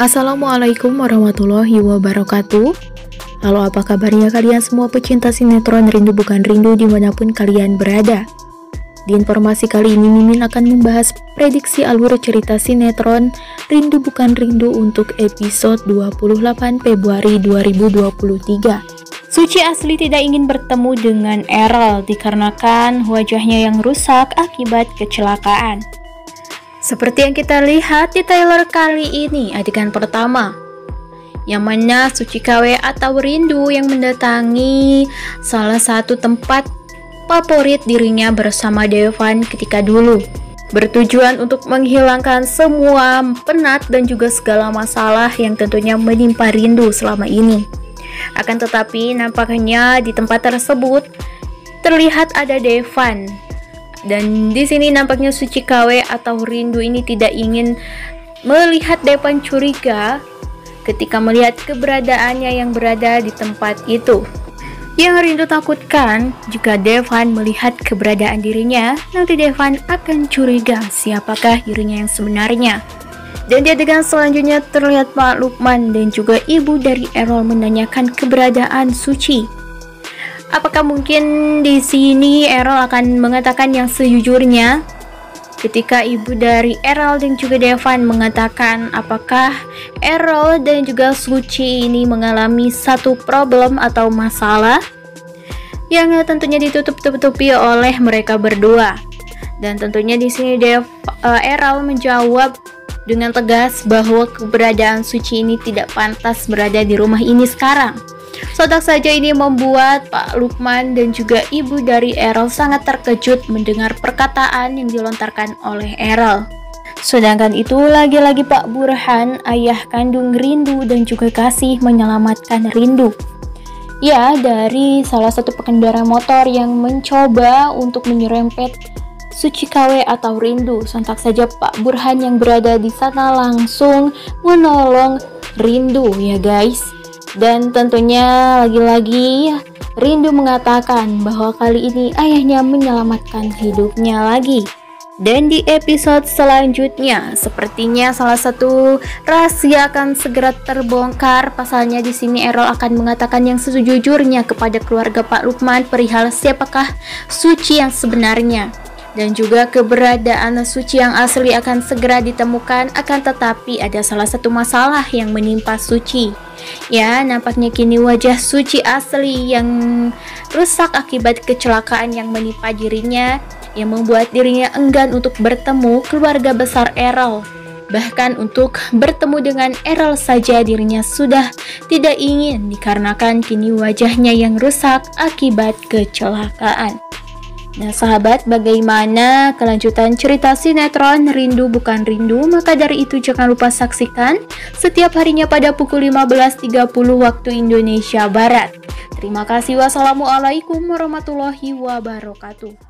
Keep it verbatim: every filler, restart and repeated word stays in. Assalamualaikum warahmatullahi wabarakatuh. Halo, apa kabarnya kalian semua pecinta sinetron Rindu Bukan Rindu dimanapun kalian berada. Di informasi kali ini Mimin akan membahas prediksi alur cerita sinetron Rindu Bukan Rindu untuk episode dua puluh delapan Februari dua ribu dua puluh tiga. Suci asli tidak ingin bertemu dengan Errol dikarenakan wajahnya yang rusak akibat kecelakaan. Seperti yang kita lihat di trailer kali ini, adegan pertama yang mana Suci Kawai atau Rindu yang mendatangi salah satu tempat favorit dirinya bersama Devan ketika dulu, bertujuan untuk menghilangkan semua penat dan juga segala masalah yang tentunya menimpa Rindu selama ini. Akan tetapi nampaknya di tempat tersebut terlihat ada Devan. Dan di sini nampaknya Suci Kawai atau Rindu ini tidak ingin melihat Devan curiga ketika melihat keberadaannya yang berada di tempat itu. Yang Rindu takutkan jika Devan melihat keberadaan dirinya, nanti Devan akan curiga siapakah dirinya yang sebenarnya. Dan di adegan selanjutnya terlihat Pak Lukman dan juga ibu dari Errol menanyakan keberadaan Suci. Apakah mungkin di sini Errol akan mengatakan yang sejujurnya? Ketika ibu dari Errol dan juga Devan mengatakan apakah Errol dan juga Suci ini mengalami satu problem atau masalah yang tentunya ditutup-tutupi oleh mereka berdua. Dan tentunya di sini Dev, uh, Errol menjawab dengan tegas bahwa keberadaan Suci ini tidak pantas berada di rumah ini sekarang. Sontak saja ini membuat Pak Lukman dan juga ibu dari Errol sangat terkejut mendengar perkataan yang dilontarkan oleh Errol. Sedangkan itu lagi-lagi Pak Burhan, ayah kandung Rindu dan juga Kasih, menyelamatkan Rindu, ya, dari salah satu pengendara motor yang mencoba untuk menyerempet Suci Kawai atau Rindu. Sontak saja Pak Burhan yang berada di sana langsung menolong Rindu, ya guys. Dan tentunya lagi-lagi Rindu mengatakan bahwa kali ini ayahnya menyelamatkan hidupnya lagi. Dan di episode selanjutnya sepertinya salah satu rahasia akan segera terbongkar. Pasalnya di sini Errol akan mengatakan yang sejujurnya kepada keluarga Pak Lukman perihal siapakah Suci yang sebenarnya. Dan juga keberadaan Suci yang asli akan segera ditemukan. Akan tetapi ada salah satu masalah yang menimpa Suci. Ya, nampaknya kini wajah Suci asli yang rusak akibat kecelakaan yang menimpa dirinya, yang membuat dirinya enggan untuk bertemu keluarga besar Errol. Bahkan untuk bertemu dengan Errol saja dirinya sudah tidak ingin, dikarenakan kini wajahnya yang rusak akibat kecelakaan. Nah sahabat, bagaimana kelanjutan cerita sinetron Rindu Bukan Rindu? Maka dari itu jangan lupa saksikan setiap harinya pada pukul lima belas tiga puluh waktu Indonesia Barat. Terima kasih. Wassalamualaikum warahmatullahi wabarakatuh.